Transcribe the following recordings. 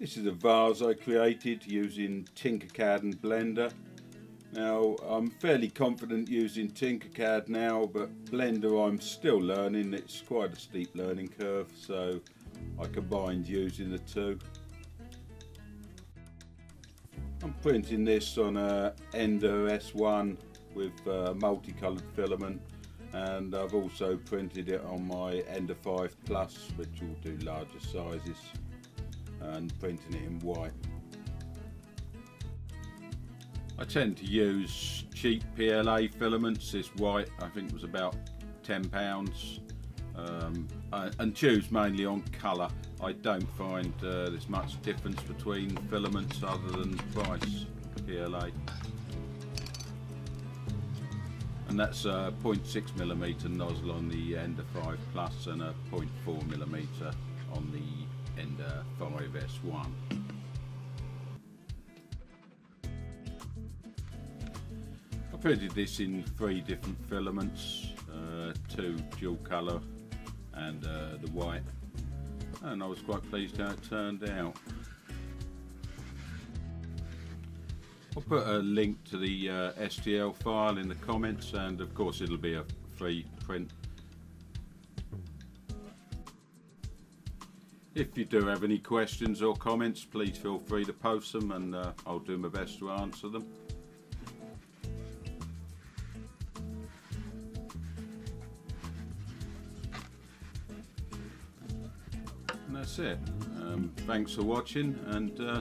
This is a vase I created using Tinkercad and Blender. Now, I'm fairly confident using Tinkercad now, but Blender I'm still learning. It's quite a steep learning curve, so I combined using the two. I'm printing this on a Ender S1 with multicoloured filament, and I've also printed it on my Ender 5 Plus, which will do larger sizes, and printing it in white. I tend to use cheap PLA filaments. This white I think was about £10, and choose mainly on colour. I don't find there's much difference between filaments other than price, PLA. And that's a 0.6mm nozzle on the Ender 5 Plus and a 0.4mm on the Ender 5 S1. I printed this in three different filaments, two dual colour and the white, and I was quite pleased how it turned out. I'll put a link to the STL file in the comments, and of course it'll be a free print. If you do have any questions or comments, please feel free to post them, and I'll do my best to answer them. And that's it. Thanks for watching, and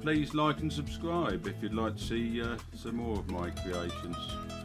please like and subscribe if you'd like to see some more of my creations.